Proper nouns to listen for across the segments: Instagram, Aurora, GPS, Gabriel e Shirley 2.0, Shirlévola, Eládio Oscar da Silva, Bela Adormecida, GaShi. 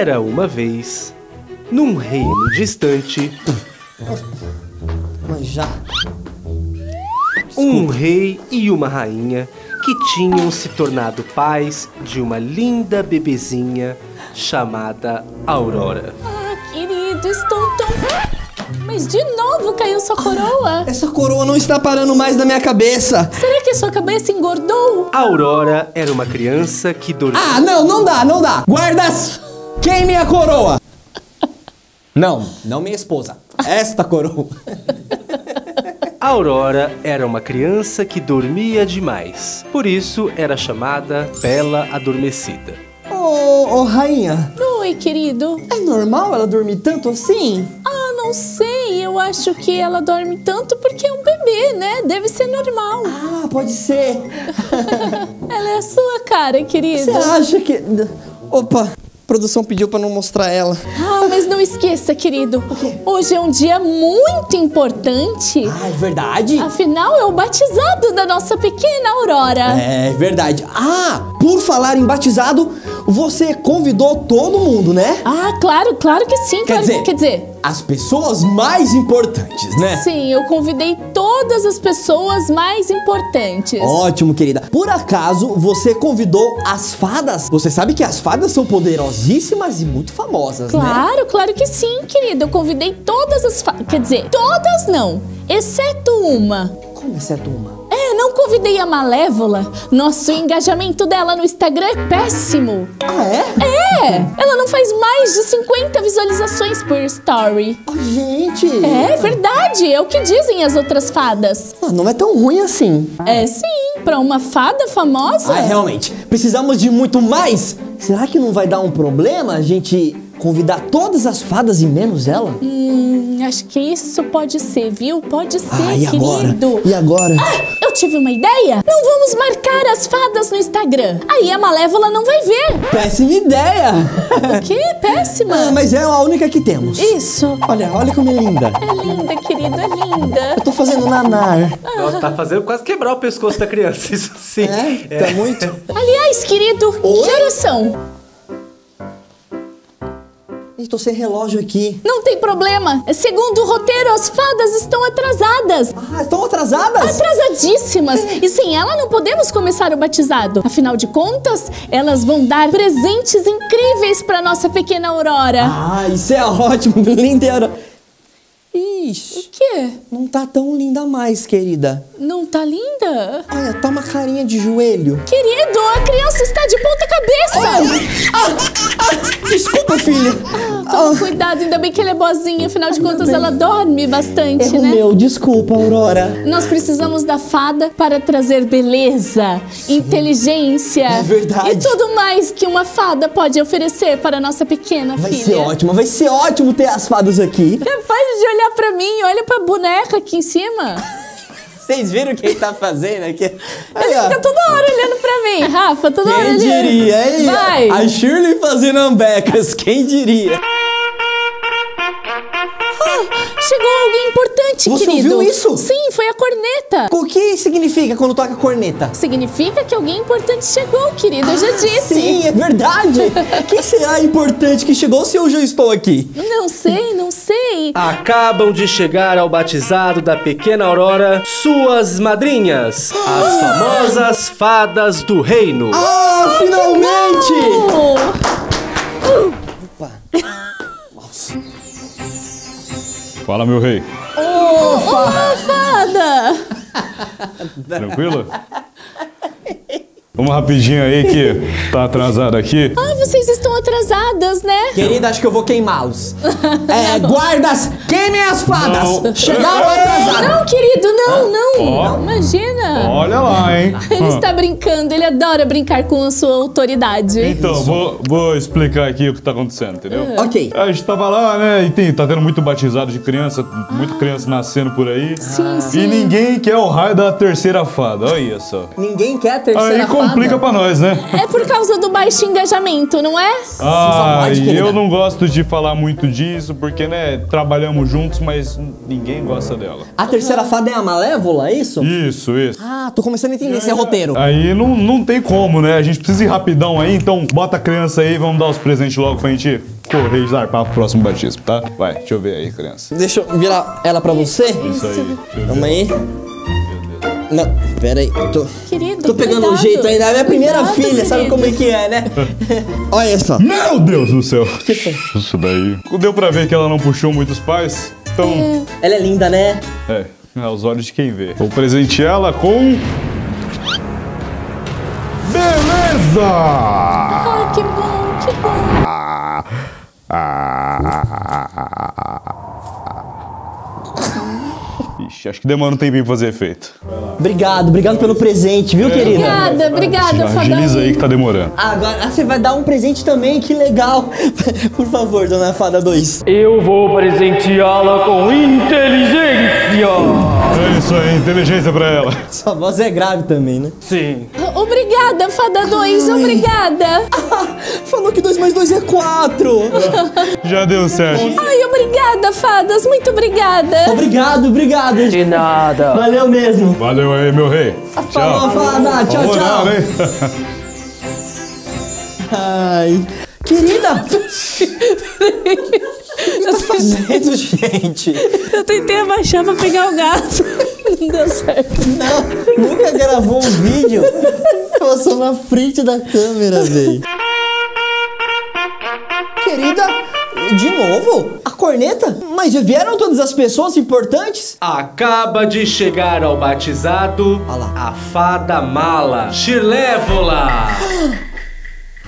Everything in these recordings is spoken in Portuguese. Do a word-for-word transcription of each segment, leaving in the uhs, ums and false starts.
Era uma vez, num reino distante... Mas já... Um rei e uma rainha que tinham se tornado pais de uma linda bebezinha chamada Aurora. Ah, querido, estou tão... Mas de novo caiu sua coroa. Essa coroa não está parando mais na minha cabeça. Será que sua cabeça engordou? Aurora era uma criança que dormia... Ah, não, não dá, não dá. Guardas, queime a coroa. Não, não minha esposa. Esta coroa. Aurora era uma criança que dormia demais. Por isso, era chamada Bela Adormecida. Oh, oh, rainha. Oi, querido. É normal ela dormir tanto assim? Ah, não sei. Eu acho que ela dorme tanto porque é um bebê, né? Deve ser normal. Ah, pode ser. Ela é a sua cara, querido. Você acha que... Opa. A produção pediu para não mostrar ela. Ah, mas não esqueça, querido. Hoje é um dia muito importante. Ah, é verdade? Afinal, é o batizado da nossa pequena Aurora. É verdade. Ah, por falar em batizado, você convidou todo mundo, né? Ah, claro, claro que sim. Quer claro dizer, que, quer dizer... as pessoas mais importantes, né? Sim, eu convidei todas as pessoas mais importantes. Ótimo, querida. Por acaso, você convidou as fadas? Você sabe que as fadas são poderosas. E muito famosas, claro, né? Claro, claro que sim, querida. Eu convidei todas as fadas. Quer dizer, todas não, exceto uma. Como exceto uma? É, não convidei a Malévola. Nosso engajamento dela no Instagram é péssimo. Ah, é? É! Ela não faz mais de cinquenta visualizações por story. Oh, gente! É verdade, é o que dizem as outras fadas. Ah, não é tão ruim assim. É sim, pra uma fada famosa. Ah, realmente, precisamos de muito mais. Será que não vai dar um problema a gente convidar todas as fadas e menos ela? Hum, acho que isso pode ser, viu? Pode ser, ah, e querido. Agora? E agora? Ah, eu tive uma ideia! Não vamos marcar as fadas no Instagram. Aí a Malévola não vai ver. Péssima ideia! O quê? Péssima? Ah, mas é a única que temos. Isso. Olha, olha como é linda. É linda, querido, é linda. Eu tô fazendo nanar. Ah. Tá fazendo quase quebrar o pescoço da criança, isso sim. É? É. Tá muito? Aliás, querido, oi? Que horas são? Estou sem relógio aqui. Não tem problema. Segundo o roteiro, as fadas estão atrasadas. Ah, estão atrasadas? Atrasadíssimas. E sem ela não podemos começar o batizado. Afinal de contas, elas vão dar presentes incríveis para nossa pequena Aurora. Ah, isso é ótimo. Linda Aurora. Ixi. O quê? Não tá tão linda mais, querida. Não tá linda? Olha, tá uma carinha de joelho. Querido, a criança está de ponta cabeça. Ah, ah, ah, desculpa, filha. Ah, toma ah. cuidado, ainda bem que ela é boazinha. Afinal de contas, ela dorme bastante, Erro né? meu, desculpa, Aurora. Nós precisamos da fada para trazer beleza, sim, inteligência. É verdade. E tudo mais que uma fada pode oferecer para a nossa pequena vai filha. Vai ser ótimo, vai ser ótimo ter as fadas aqui. Capaz de olhar Olha pra mim, olha pra boneca aqui em cima. Vocês viram o que ele tá fazendo aqui? Ele fica toda hora olhando pra mim, Rafa, toda hora olhando. Quem diria, hein? Vai. A Shirley fazendo ambecas, quem diria? Oh, chegou alguém importante, Você querido. Você ouviu isso? Sim, foi a corneta. O que significa quando toca corneta? Significa que alguém importante chegou, querido, ah, eu já disse. Sim, é verdade. Quem será importante que chegou se eu já estou aqui? Não sei, não sei. Acabam de chegar ao batizado da pequena Aurora suas madrinhas, ah! as famosas fadas do reino. Ah, ah finalmente! Uh! Opa. Nossa. Fala, meu rei. Ô, fada! Tranquilo? Vamos rapidinho aí que tá atrasado aqui. Ah, vocês estão atrasadas, né? Querida, acho que eu vou queimá-los. É, guardas, queimem as fadas. Não. Chegaram atrasados. Não, querido, não, não. Oh. Não, imagina. Olha lá, hein. Ele está brincando, ele adora brincar com a sua autoridade. Então, vou, vou explicar aqui o que tá acontecendo, entendeu? Uhum. Ok. A gente tava lá, né, e tem, tá tendo muito batizado de criança, muita criança nascendo por aí. Sim, ah. sim. E ninguém quer o raio da terceira fada, olha isso. Ninguém quer a terceira fada? Complica pra nós, né? É por causa do baixo engajamento, não é? Ah, e eu não gosto de falar muito disso, porque, né, trabalhamos juntos, mas ninguém gosta dela. A terceira fada é a Malévola, é isso? Isso, isso. Ah, tô começando a entender esse roteiro. Aí não, não tem como, né? A gente precisa ir rapidão aí, então bota a criança aí, vamos dar os presentes logo pra gente correr e zarpar pro próximo batismo, tá? Vai, deixa eu ver aí, criança. Deixa eu virar ela pra você. Isso aí. Calma aí. Não, pera aí, tô... Querido, tô pegando cuidado. O jeito ainda, é minha primeira cuidado, filha, querido. Sabe como é que é, né? Olha só. Meu Deus do céu. Que foi? Isso daí... Deu pra ver que ela não puxou muitos pais, então... É. Ela é linda, né? É, aos olhos de quem vê. Vou presentear ela com... Beleza! Ai, que bom, que bom. Ah, ah, ah, ah, ah. Ixi, acho que demora um tempinho pra fazer efeito. Obrigado, obrigado pelo presente, viu, é, querida? Obrigada, obrigada, Fadão. Agiliza aí que tá demorando. Agora você vai dar um presente também, que legal. Por favor, dona Fada dois. Eu vou presenteá-la com inteligência. É isso aí, inteligência pra ela. Sua voz é grave também, né? Sim. Obrigada, Fada dois, obrigada. Ah, falou que dois mais dois é quatro. Já deu certo. Ai, obrigada, fadas, muito obrigada. Obrigado, obrigado. De nada. Valeu mesmo. Valeu aí, meu rei. Falou, fada. Tchau, Falou, tchau. Não, Ai. Querida. O que eu tá fazendo, gente? Eu tentei abaixar pra pegar o gato. Não deu certo. Não, nunca gravou um vídeo. Passou na frente da câmera, velho. Querida, de novo? A corneta? Mas já vieram todas as pessoas importantes? Acaba de chegar ao batizado a fada mala, Shirlévola.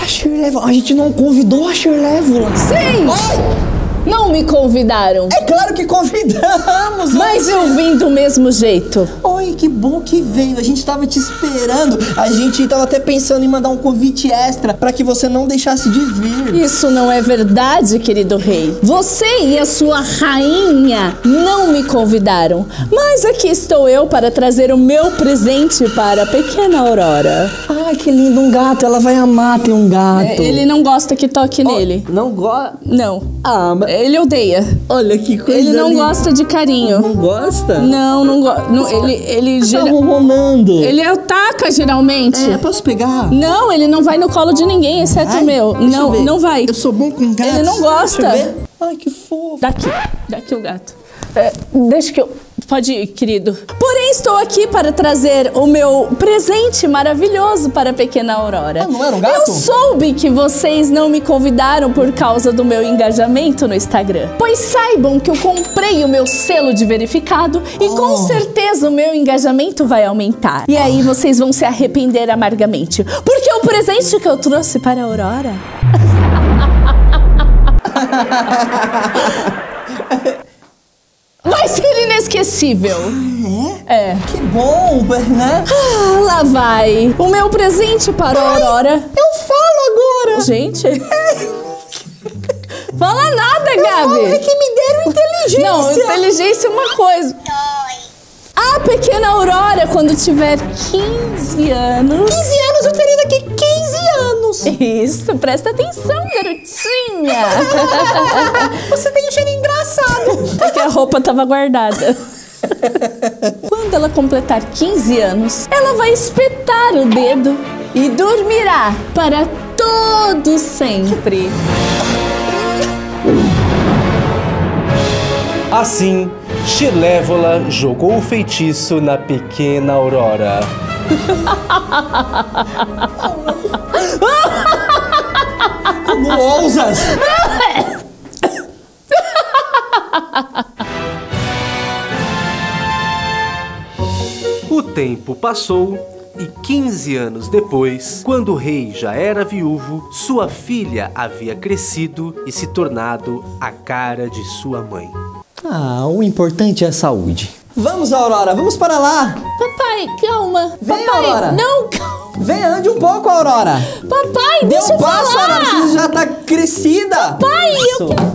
A Shirlévola? A gente não convidou a Shirlévola. Sim! Ai! Não me convidaram. É claro que convidamos. Mas eu vim do mesmo jeito. Oi, que bom que veio. A gente tava te esperando. A gente tava até pensando em mandar um convite extra pra que você não deixasse de vir. Isso não é verdade, querido rei. Você e a sua rainha não me convidaram. Mas aqui estou eu para trazer o meu presente para a pequena Aurora. Ai, que lindo, um gato. Ela vai amar ter um gato. É, ele não gosta que toque oh, nele. Não gosta? Não. Ah, mas... Ele odeia. Olha que coisa. Ele não linda. Gosta de carinho. Não gosta? Não, não gosta. Ele, ele tá gira... ronronando. Ele ataca geralmente. É, posso pegar? Não, ele não vai no colo de ninguém, exceto Ai, o meu. Não, não vai. Eu sou bom com gatos. Ele não gosta. Ai, que fofo. Daqui, daqui o gato. É, deixa que eu... Pode ir, querido. Porém, estou aqui para trazer o meu presente maravilhoso para a pequena Aurora. Ah, não era um gato? Eu soube que vocês não me convidaram por causa do meu engajamento no Instagram. Pois saibam que eu comprei o meu selo de verificado e oh. com certeza o meu engajamento vai aumentar. E aí vocês vão se arrepender amargamente, porque o presente que eu trouxe para a Aurora... Vai ser inesquecível. Ah, é? É. Que bom, né? Ah, lá vai. O meu presente para Ai, a Aurora. Eu falo agora. Gente. Fala nada, eu Gabi. Falo é que me deram inteligência. Não, inteligência é uma coisa. A pequena Aurora, quando tiver quinze anos... quinze anos? Eu terei daqui quinze anos. Isso, presta atenção, garotinha. Você tem um cheiro engraçado. É que a roupa tava guardada. Quando ela completar quinze anos, ela vai espetar o dedo e dormirá para todo sempre. Assim... Shirlévola jogou o feitiço na pequena Aurora. Como ousas? O tempo passou. E quinze anos depois, quando o rei já era viúvo, sua filha havia crescido e se tornado a cara de sua mãe. Ah, o importante é a saúde. Vamos, Aurora, vamos para lá. Papai, calma. Vem, Papai, Aurora. Não, calma. Vem, ande um pouco, Aurora. Papai, Deu deixa eu falar. Dê um passo, Aurora, você já tá crescida. Papai, eu quero...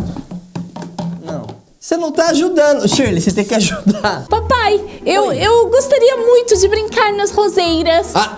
Não. Você não tá ajudando. Shirley, você tem que ajudar. Papai, eu, eu gostaria muito de brincar nas roseiras. Ah.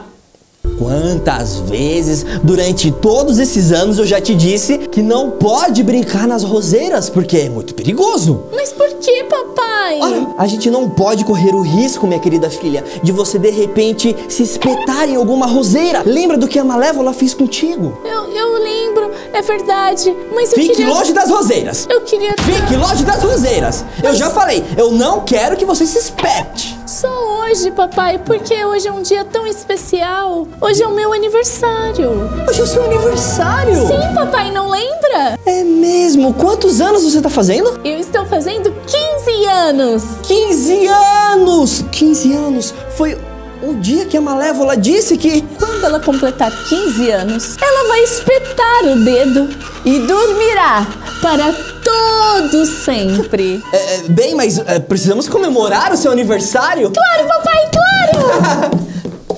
Quantas vezes durante todos esses anos eu já te disse que não pode brincar nas roseiras, porque é muito perigoso. Mas por que, papai? Olha, a gente não pode correr o risco, minha querida filha, de você de repente se espetar em alguma roseira. Lembra do que a Malévola fez contigo? Eu, eu lembro, é verdade, mas eu Fique queria... longe das roseiras. Eu queria... Fique longe das roseiras. Mas... Eu já falei, eu não quero que você se espete. Só hoje, papai, porque hoje é um dia tão especial. Hoje é o meu aniversário. Hoje é o seu aniversário? Sim, papai, não lembra? É mesmo? Quantos anos você tá fazendo? Eu estou fazendo quinze anos. quinze anos! quinze anos! Foi o dia que a Malévola disse que... Quando ela completar quinze anos, ela vai espetar o dedo e dormirá para todo sempre. É, é, bem, mas é, precisamos comemorar o seu aniversário? Claro, papai, claro!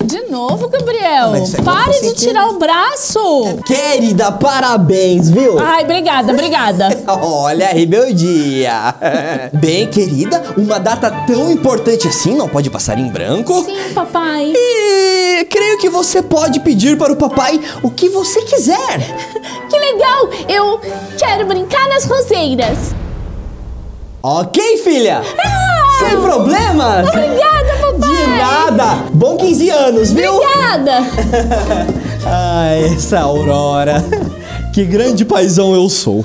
De novo, Gabriel. Ah, pare de tirar o braço. Querida, parabéns, viu? Ai, obrigada, obrigada. Olha aí, meu dia. Bem, querida, uma data tão importante assim não pode passar em branco. Sim, papai. E creio que você pode pedir para o papai o que você quiser. Que legal, eu quero brincar nas roseiras. Ok, filha. Ah! Sem problemas. Obrigada, papai. De nada. Bom quinze anos, viu? Obrigada. Ai, essa Aurora. Que grande paizão eu sou.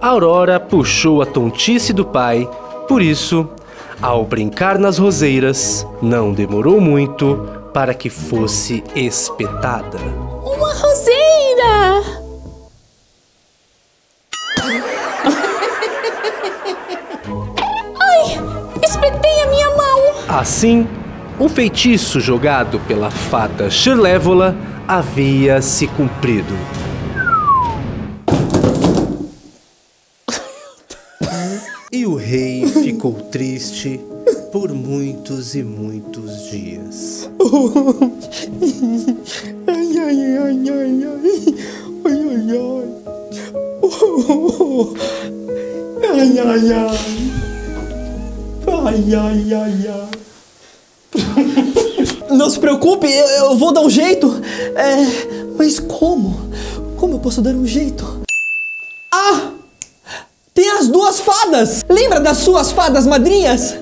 A Aurora puxou a tontice do pai. Por isso, ao brincar nas roseiras, não demorou muito para que fosse espetada. Uma roseira! Assim, o feitiço jogado pela fada Shirlévola havia se cumprido. E o rei ficou triste por muitos e muitos dias. Ai, ai, ai, ai, ai, ai, ai, ai, ai, ai, ai, ai, ai. Não se preocupe, eu vou dar um jeito. É, mas como? Como eu posso dar um jeito? Ah! Tem as duas fadas! Lembra das suas fadas madrinhas?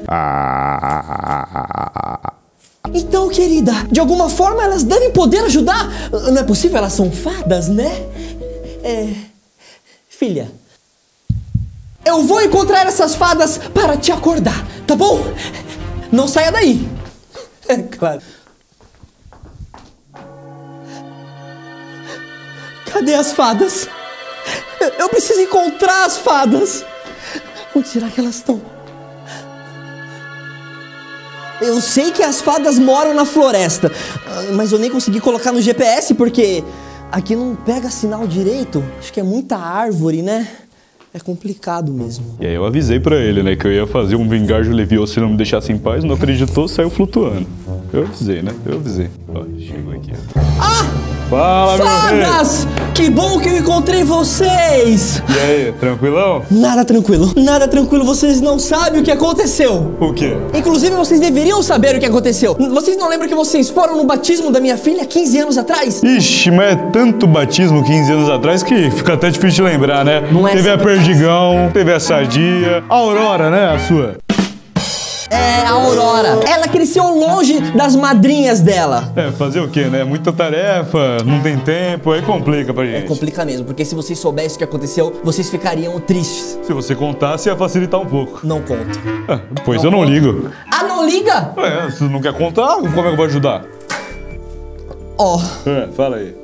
Então, querida, de alguma forma elas devem poder ajudar. Não é possível, elas são fadas, né? É... Filha, eu vou encontrar essas fadas para te acordar, tá bom? Não saia daí! É claro. Cadê as fadas? Eu preciso encontrar as fadas. Onde será que elas estão? Eu sei que as fadas moram na floresta, mas eu nem consegui colocar no G P S porque aqui não pega sinal direito. Acho que é muita árvore, né? É complicado mesmo. E aí eu avisei pra ele, né, que eu ia fazer um vingarjo levioso se não me deixasse em paz, não acreditou, saiu flutuando. Eu avisei, né? Eu avisei. Ó, chegou aqui. Ah! Fala, fadas! Meu rei! Que bom que eu encontrei vocês! E aí, tranquilão? Nada tranquilo, nada tranquilo. Vocês não sabem o que aconteceu. O quê? Inclusive, vocês deveriam saber o que aconteceu. Vocês não lembram que vocês foram no batismo da minha filha quinze anos atrás? Ixi, mas é tanto batismo quinze anos atrás que fica até difícil de lembrar, né? Não é Teve a Perdigão, teve a Sadia, a Aurora, né, a sua? É, a Aurora. Ela cresceu longe das madrinhas dela. É, fazer o quê, né? Muita tarefa, não tem tempo, aí complica pra gente. É, complica mesmo, porque se vocês soubessem o que aconteceu, vocês ficariam tristes. Se você contasse, ia facilitar um pouco. Não conto. Ah, pois não eu não conto. ligo. Ah, não liga? É, se não quer contar, como é que eu vou ajudar? Ó. Oh. É, fala aí.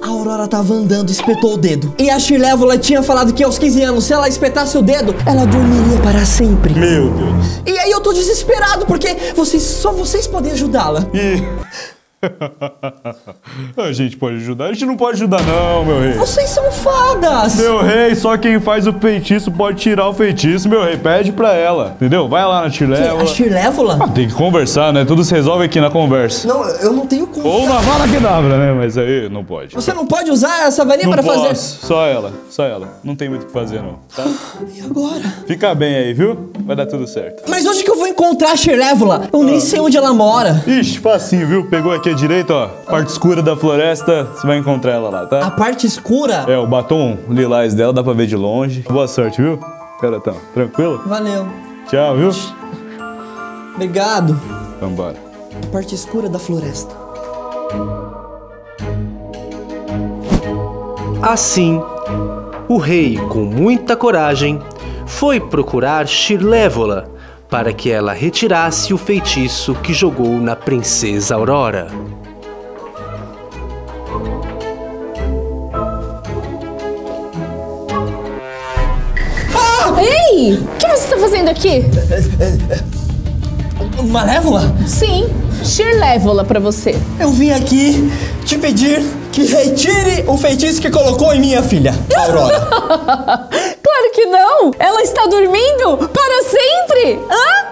A Aurora tava andando, espetou o dedo. E a Shirlévola tinha falado que aos quinze anos, se ela espetasse o dedo, ela dormiria para sempre. Meu Deus. E aí eu tô desesperado, porque vocês, só vocês podem ajudá-la. E... a gente pode ajudar? A gente não pode ajudar não, meu rei. Vocês são fadas. Meu rei, só quem faz o feitiço pode tirar o feitiço, meu rei. Pede pra ela, entendeu? Vai lá na Shirlévola. A Shirlévola? Ah, tem que conversar, né? Tudo se resolve aqui na conversa. Não, eu não tenho como. Ou na vara que dá, né? Mas aí não pode. Você não pode usar essa varinha para fazer? Só ela, só ela. Não tem muito o que fazer não, tá? E agora? Fica bem aí, viu? Vai dar tudo certo. Mas onde que eu vou encontrar a Shirlévola? Eu ah. nem sei onde ela mora. Ixi, facinho, viu? Pegou aqui aqui à direita, ó, parte escura da floresta, você vai encontrar ela lá, tá? A parte escura? É, o batom lilás dela dá pra ver de longe. Boa sorte, viu? Garotão, tranquilo? Valeu. Tchau, viu? Obrigado. Vambora. A parte escura da floresta. Assim, o rei, com muita coragem, foi procurar Shirlévola, para que ela retirasse o feitiço que jogou na princesa Aurora. Ah! Ei! O que você está fazendo aqui? Malévola? Sim, Shirlévola para você. Eu vim aqui te pedir que retire o feitiço que colocou em minha filha, Aurora. Claro que não! Ela está dormindo para sempre! Hã?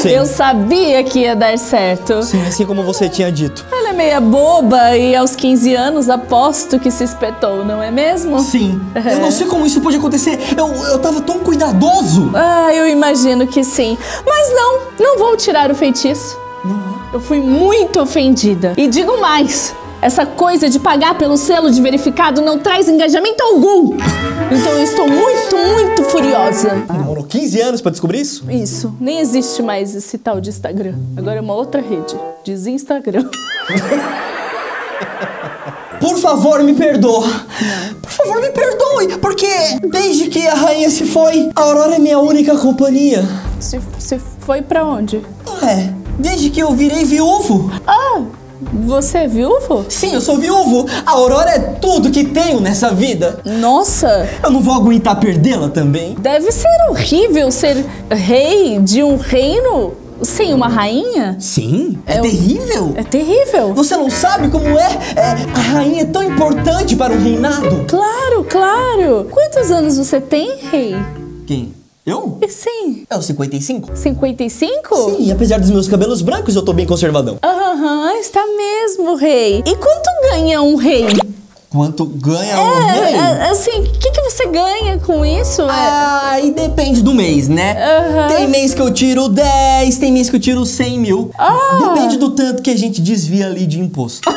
Sim. Eu sabia que ia dar certo. Sim, assim como você tinha dito. Ela é meia boba e aos quinze anos aposto que se espetou, não é mesmo? Sim. É. Eu não sei como isso pode acontecer. Eu, eu tava tão cuidadoso. Ah, eu imagino que sim. Mas não, não vou tirar o feitiço. Não. Eu fui muito ofendida. E digo mais. Essa coisa de pagar pelo selo de verificado não traz engajamento algum. Então eu estou muito, muito furiosa. Demorou quinze anos pra descobrir isso? Isso. Nem existe mais esse tal de Instagram. Agora é uma outra rede. Diz Instagram. Por favor, me perdoa. Por favor, me perdoe. Porque desde que a rainha se foi, a Aurora é minha única companhia. Se, se foi pra onde? É, desde que eu virei viúvo. Ah! Você é viúvo? Sim, eu sou viúvo. A Aurora é tudo que tenho nessa vida. Nossa! Eu não vou aguentar perdê-la também. Deve ser horrível ser rei de um reino sem uma rainha. Sim, é, é terrível. É terrível. Você não sabe como é? é? A rainha é tão importante para o reinado. Claro, claro. Quantos anos você tem, rei? Quem? Eu? Sim. É o cinquenta e cinco. cinquenta e cinco? Sim, apesar dos meus cabelos brancos, eu tô bem conservadão. Aham, está mesmo, rei. E quanto ganha um rei? Quanto ganha é, um rei? É, assim, o que, que você ganha com isso? Ah, é... e depende do mês, né? Uhum. Tem mês que eu tiro dez, tem mês que eu tiro cem mil. Ah. Depende do tanto que a gente desvia ali de imposto.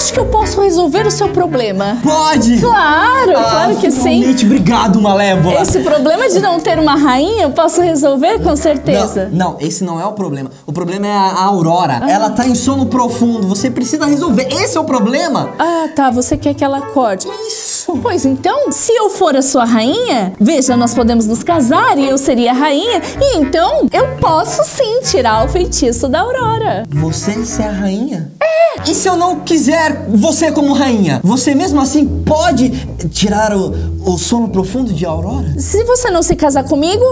Acho que eu posso resolver o seu problema. Pode! Claro, ah, claro que sim. Obrigado, Malévola. Esse problema de não ter uma rainha eu posso resolver com certeza. Não, não, esse não é o problema. O problema é a Aurora. Ah. Ela tá em sono profundo. Você precisa resolver. Esse é o problema. Ah, tá. Você quer que ela acorde. Isso. Pois então, se eu for a sua rainha, veja, nós podemos nos casar e eu seria a rainha. E então, eu posso sim tirar o feitiço da Aurora. Você ser a rainha? É. E se eu não quiser você como rainha, você mesmo assim pode tirar o, o sono profundo de Aurora? Se você não se casar comigo,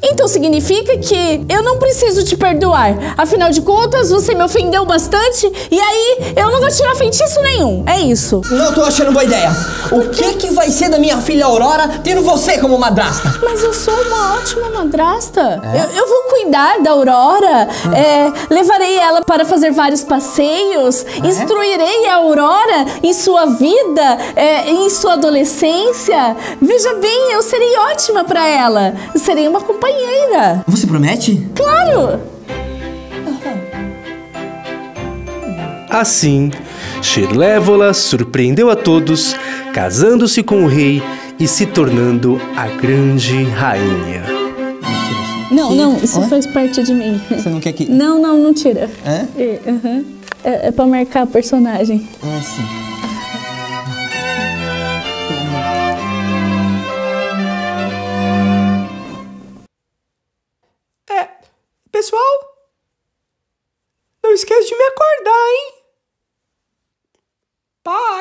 então significa que eu não preciso te perdoar. Afinal de contas, você me ofendeu bastante e aí eu não vou tirar feitiço nenhum. É isso. Não tô achando boa ideia. O que que vai ser da minha filha Aurora tendo você como madrasta? Mas eu sou uma ótima madrasta. É? Eu, eu vou cuidar da Aurora. Hum. É, levarei ela para fazer vários passeios. É? Instruirei a Aurora em sua vida, é, em sua adolescência. Veja bem, eu serei ótima para ela. Eu serei uma companheira. Você promete? Claro! Assim, Shirlévola surpreendeu a todos, casando-se com o rei e se tornando a grande rainha. Não, não, isso faz parte de mim. Você não quer que... Não, não, não tira. É? É, uh-huh. é, é pra marcar a personagem. É sim. Pessoal, não esquece de me acordar,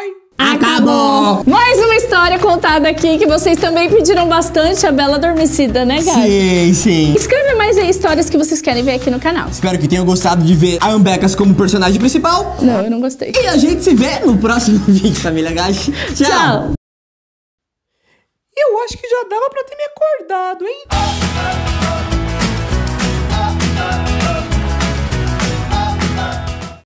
hein? Pai! Acabou! Mais uma história contada aqui que vocês também pediram bastante, a Bela Adormecida, né, Gabi? Sim, sim. Escreve mais aí histórias que vocês querem ver aqui no canal. Espero que tenham gostado de ver a Ambecas como personagem principal. Não, eu não gostei. E a gente se vê no próximo vídeo, família Gachi. Tchau! Tchau! Eu acho que já dava pra ter me acordado, hein?